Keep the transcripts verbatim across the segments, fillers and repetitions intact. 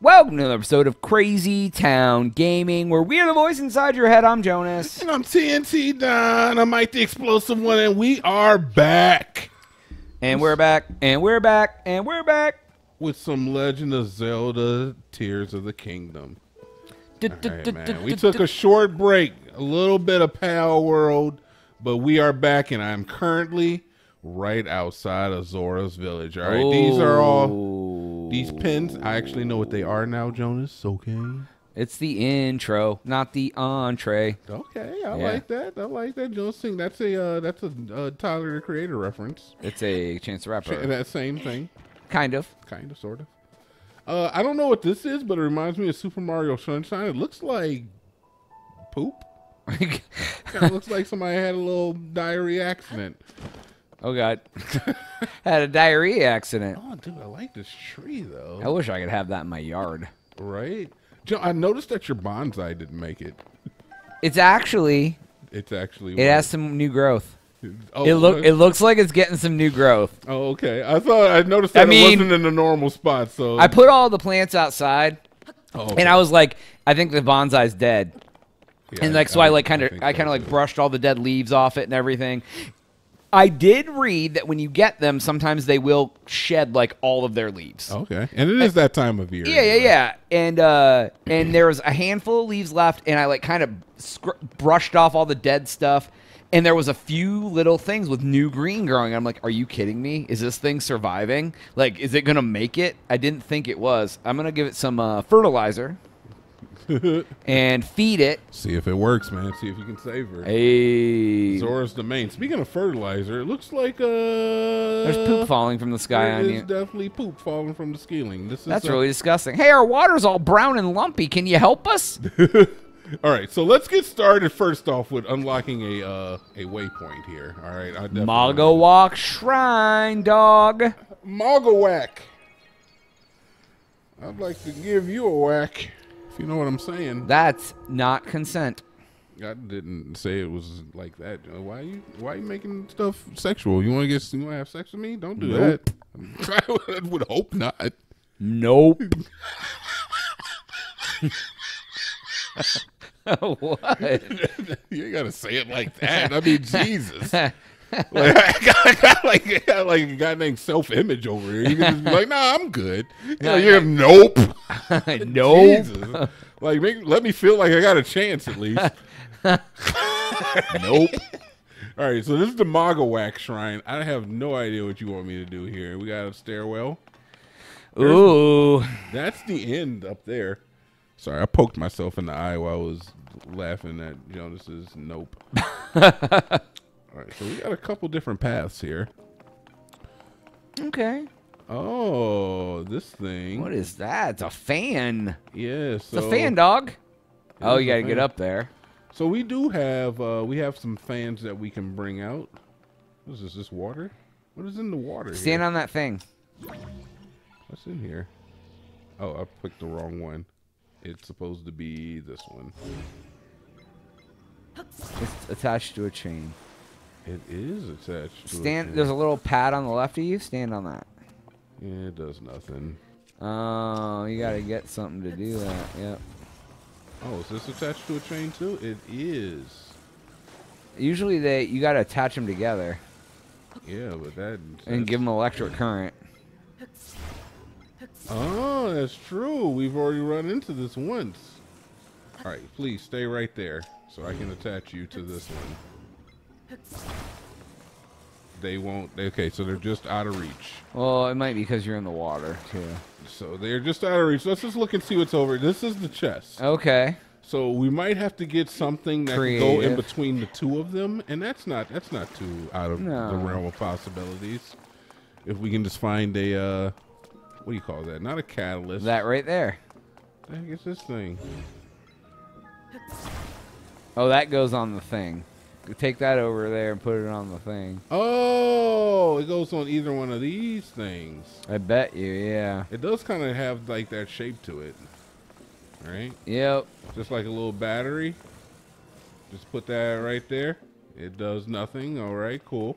Welcome to another episode of Crazy Town Gaming, where we are the voice inside your head. I'm Jonas. And I'm T N T Don. I'm Mike the Explosive One, and we are back. And we're back, and we're back, and we're back. With some Legend of Zelda Tears of the Kingdom. All right, man. We took a short break, a little bit of Pal World, but we are back, and I'm currently right outside of Zora's Village. All right, oh. These are all... These pins, I actually know what they are now, Jonas. Okay. It's the intro, not the entree. Okay, I yeah. like that. I like that. Jonas, sing. That's a uh, that's a uh, Tyler the Creator reference. It's a Chance the Rapper. Ch that same thing. Kind of. Kind of, sort of. Uh, I don't know what this is, but it reminds me of Super Mario Sunshine. It looks like poop. It kind of looks like somebody had a little diarrhea accident. Oh, God. Had a diarrhea accident. Oh, dude, I like this tree, though. I wish I could have that in my yard. Right? Joe, I noticed that your bonsai didn't make it. It's actually... It's actually... It weird. Has some new growth. Oh, it, look, it looks like it's getting some new growth. Oh, okay. I thought... I noticed that I mean, it wasn't in the normal spot, so... I put all the plants outside, oh, okay. and I was like, I think the bonsai's dead. Yeah, and like, I, so I, I like kind of I kind of like brushed all the dead leaves off it and everything. I did read that when you get them, sometimes they will shed like all of their leaves. Okay, and it is that time of year. Yeah, yeah, yeah. And uh, and there was a handful of leaves left, and I like kind of brushed off all the dead stuff, and there was a few little things with new green growing. I'm like, are you kidding me? Is this thing surviving? Like, is it gonna make it? I didn't think it was. I'm gonna give it some uh, fertilizer. And feed it. See if it works, man. See if you can save her. Hey. Zora's domain. Speaking of fertilizer, it looks like uh there's poop falling from the sky on you. There's definitely poop falling from the ceiling. This is That's really disgusting. Hey, our water's all brown and lumpy. Can you help us? All right, so let's get started first off with unlocking a uh a waypoint here. All right. I Mogawak Shrine, dog. Mogawak. I'd like to give you a whack. If you know what I'm saying. That's not consent. I didn't say it was like that. Why are you why are you making stuff sexual? You wanna get you wanna have sex with me? Don't do nope. that. I would hope not. Nope. What? You gotta say it like that. I mean, Jesus. Like, I got, I got like, I like a guy named self-image over here. You can just be like, nah, I'm good. You know, you're nope. Nope. Jesus. Like, make, let me feel like I got a chance at least. Nope. All right, so this is the Mogawak Shrine. I have no idea what you want me to do here. We got a stairwell. There's, Ooh. That's the end up there. Sorry, I poked myself in the eye while I was laughing at Jonas's nope. All right, so we got a couple different paths here. Okay. Oh, this thing. What is that? It's a fan. Yeah. So it's a fan, dog. Oh, you got to get up there. So we do have, uh, we have some fans that we can bring out. What is this, this water? What is in the water? Stand here? on that thing. What's in here? Oh, I picked the wrong one. It's supposed to be this one. It's attached to a chain. It is attached to Stand, a There's a little pad on the left of you. Stand on that. Yeah, it does nothing. Oh, you got to get something to do that. Yep. Oh, is this attached to a chain, too? It is. Usually, they you got to attach them together. Yeah, but that... And give them electric current. Oh, that's true. We've already run into this once. All right, please stay right there so I can attach you to this one. They won't. Okay, so they're just out of reach. Well, it might be because you're in the water, too. So they're just out of reach. Let's just look and see what's over. This is the chest. Okay. So we might have to get something that Creative. can go in between the two of them, and that's not that's not too out of no. the realm of possibilities. If we can just find a uh, what do you call that? Not a catalyst. That right there. I guess this thing. Oh, that goes on the thing. Take that over there and put it on the thing. Oh, it goes on either one of these things. I bet you, yeah. It does kind of have like that shape to it, right? Yep. Just like a little battery. Just put that right there. It does nothing. All right, cool.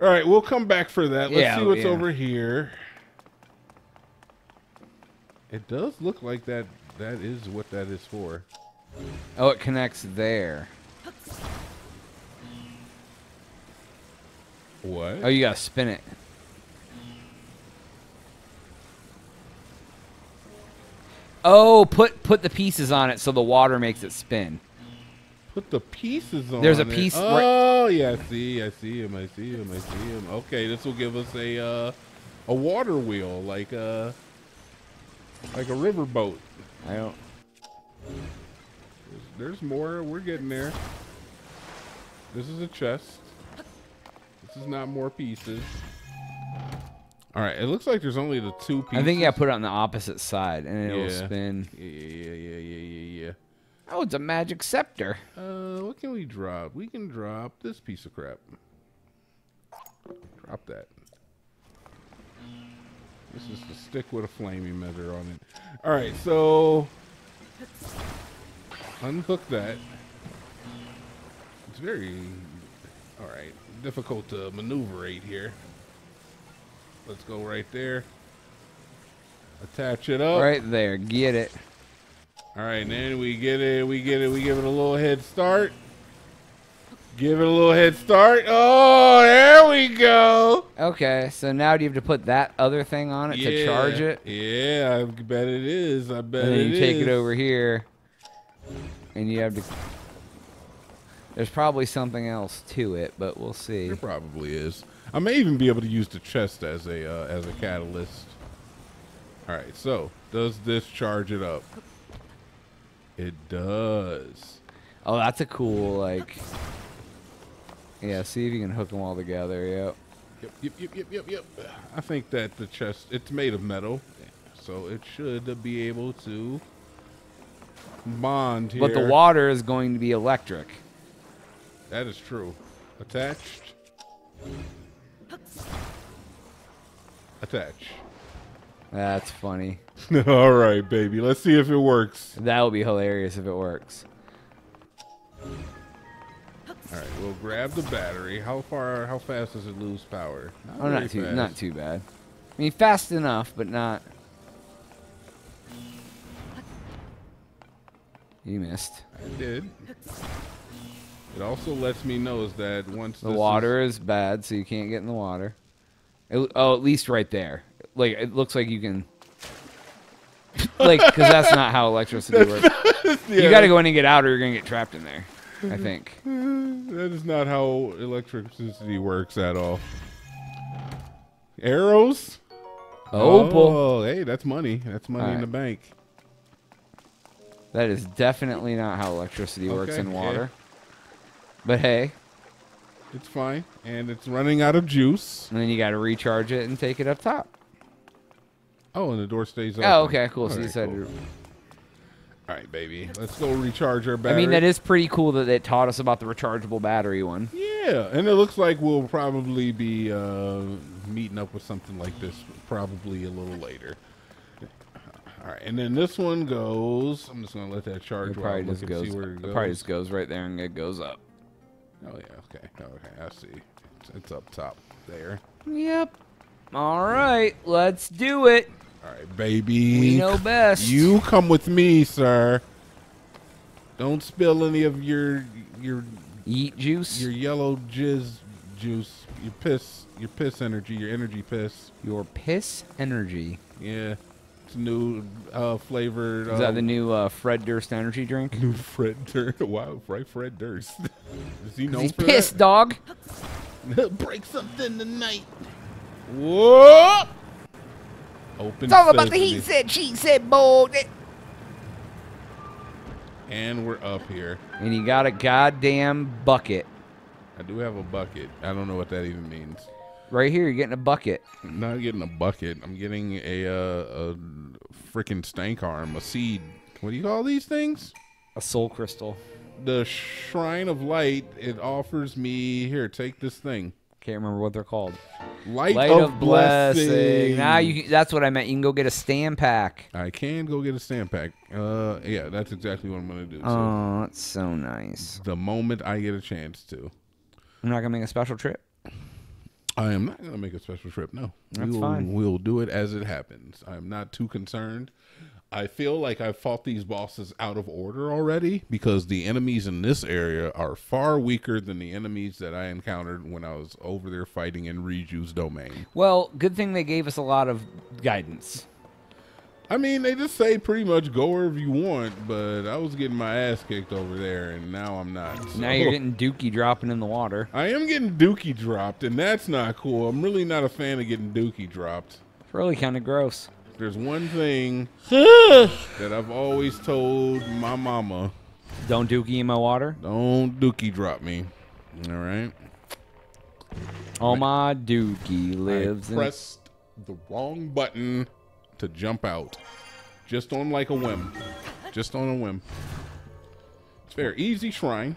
All right, we'll come back for that. Let's yeah, see what's yeah. over here. It does look like that. That is what that is for. Oh, it connects there. What? Oh, you gotta spin it. Oh, put put the pieces on it so the water makes it spin. Put the pieces on. There's a piece. It. Oh right. yeah, I see, I see him, I see him, I see him. Okay, this will give us a uh, a water wheel, like a like a river boat. I don't. There's, there's more. We're getting there. This is a chest. This is not more pieces. All right, it looks like there's only the two pieces. I think you gotta put it on the opposite side, and it'll yeah. spin. Yeah, yeah, yeah, yeah, yeah, yeah. Oh, it's a magic scepter. Uh, what can we drop? We can drop this piece of crap. Drop that. This is the stick with a flaming measure on it. All right, so unhook that. It's very, all right, difficult to maneuverate here. Let's go right there. Attach it up. Right there. Get it. All right, then we get it. We get it. We give it a little head start. Give it a little head start. Oh, there we go. Okay, so now do you have to put that other thing on it yeah. to charge it? Yeah, I bet it is. I bet it is. And then you take it over here, and you have to... There's probably something else to it, but we'll see. There probably is. I may even be able to use the chest as a uh, as a catalyst. All right, so does this charge it up? It does. Oh, that's a cool like. Yeah, see if you can hook them all together. Yep. Yep. Yep. Yep. Yep. Yep. Yep. I think that the chest, it's made of metal, so it should be able to bond here. But the water is going to be electric. That is true. Attached. Attach. That's funny. All right, baby. Let's see if it works. That would be hilarious if it works. All right, we'll grab the battery. How far? How fast does it lose power? Not oh, not too, fast. not too bad. I mean, fast enough, but not. You missed. I did. It also lets me know is that once the water is, is bad, so you can't get in the water. It, oh, at least right there. Like it looks like you can. Like, because that's not how electricity works. Not, yeah. You got to go in and get out, or you're gonna get trapped in there. I think. That is not how electricity works at all. Arrows. Opal. Oh, hey, that's money. That's money all in right. the bank. That is definitely not how electricity okay, works in water. Yeah. But hey, it's fine, and it's running out of juice. And then you got to recharge it and take it up top. Oh, and the door stays open. Oh, okay, cool. All so right, you said, cool. "All right, baby, let's go recharge our battery." I mean, that is pretty cool that they taught us about the rechargeable battery one. Yeah, and it looks like we'll probably be uh, meeting up with something like this probably a little later. All right, and then this one goes. I'm just gonna let that charge. It probably just goes. See where it goes. It probably just goes right there, and it goes up. Oh, yeah, okay, okay, I see. It's, it's up top there. Yep. All right, let's do it. All right, baby. We know best. You come with me, sir. Don't spill any of your... your Yeet juice? Your yellow jizz juice. Your piss. Your piss energy. Your energy piss. Your piss energy? Yeah. It's new uh, flavored... Is that um, the new uh, Fred Durst energy drink? New Fred Durst. Wow, right, Fred Durst. Is he known he's for pissed, that? Dog. Break something tonight. Whoa! Open it's all sesame. About the he said, she said, bold. And we're up here. And you got a goddamn bucket. I do have a bucket. I don't know what that even means. Right here, you're getting a bucket. I'm not getting a bucket. I'm getting a uh, a freaking stank arm, a seed. What do you call these things? A soul crystal. The Shrine of Light, it offers me... Here, take this thing. Can't remember what they're called. Light, Light of, of Blessing. blessing. Nah, you can, that's what I meant. You can go get a stand pack. I can go get a stand pack. Uh, yeah, that's exactly what I'm going to do. Oh, so that's so nice. The moment I get a chance to. You're not gonna make a special trip? I am not gonna make a special trip. No, that's we'll, fine. We'll do it as it happens. I'm not too concerned. I feel like I've fought these bosses out of order already because the enemies in this area are far weaker than the enemies that I encountered when I was over there fighting in Riju's domain. Well, good thing they gave us a lot of guidance. I mean, they just say pretty much go wherever you want, but I was getting my ass kicked over there, and now I'm not. So. Now you're getting dookie dropping in the water. I am getting dookie dropped, and that's not cool. I'm really not a fan of getting dookie dropped. It's really kind of gross. There's one thing that I've always told my mama. Don't dookie in my water? Don't dookie drop me. All right? Oh, my dookie lives. I pressed in the wrong button. To jump out just on like a whim just on a whim it's fair easy shrine.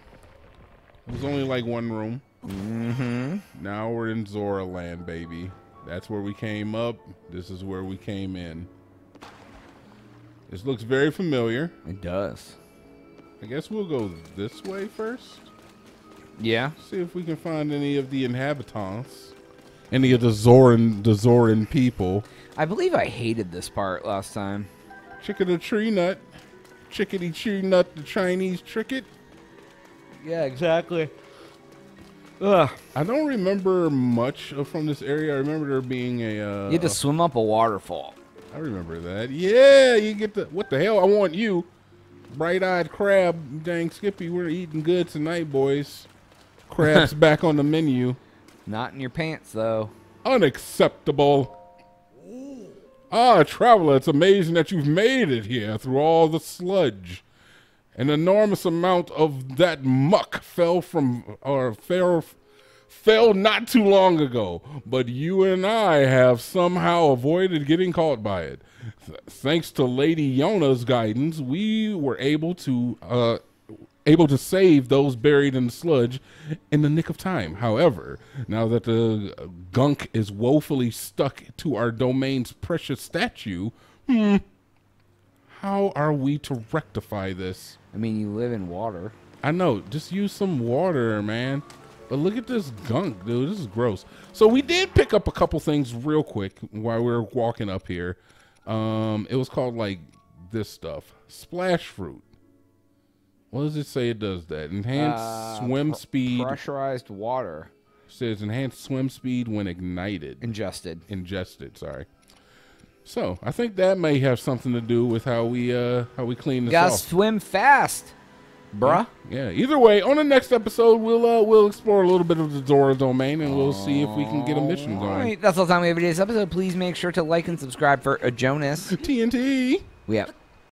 It was only like one room. Mm-hmm. Now we're in Zora land, baby. That's where we came up. This is where we came in. This looks very familiar. It does. I guess we'll go this way first. Yeah, see if we can find any of the inhabitants, any of the Zoran, the Zoran people. I believe I hated this part last time. Chickadee tree nut, chickadee tree nut, the Chinese tricket. Yeah, exactly. Ugh. I don't remember much from this area. I remember there being a. Uh, you had to swim up a waterfall. I remember that. Yeah, you get the what the hell? I want you, bright-eyed crab, dang Skippy. We're eating good tonight, boys. Crab's back on the menu. Not in your pants, though. Unacceptable. Ah, traveler, it's amazing that you've made it here through all the sludge. An enormous amount of that muck fell from, or fell, fell not too long ago, but you and I have somehow avoided getting caught by it. Thanks to Lady Yona's guidance, we were able to, uh, able to save those buried in the sludge in the nick of time. However, now that the gunk is woefully stuck to our domain's precious statue, hmm, how are we to rectify this? I mean, you live in water. I know. Just use some water, man. But look at this gunk, dude. This is gross. So we did pick up a couple things real quick while we were walking up here. Um, it was called, like, this stuff. Splash fruit. What does it say it does that? Enhanced uh, swim speed. Pressurized water. Says enhanced swim speed when ignited. Ingested. Ingested, sorry. So, I think that may have something to do with how we uh, how we clean this Gotta off. Gotta swim fast, bruh. Yeah. Yeah, either way, on the next episode, we'll uh, we'll explore a little bit of the Zora domain, and we'll see if we can get a mission going. All right, that's all the time we have for today's episode. Please make sure to like and subscribe for uh, Jonas. T N T. We out.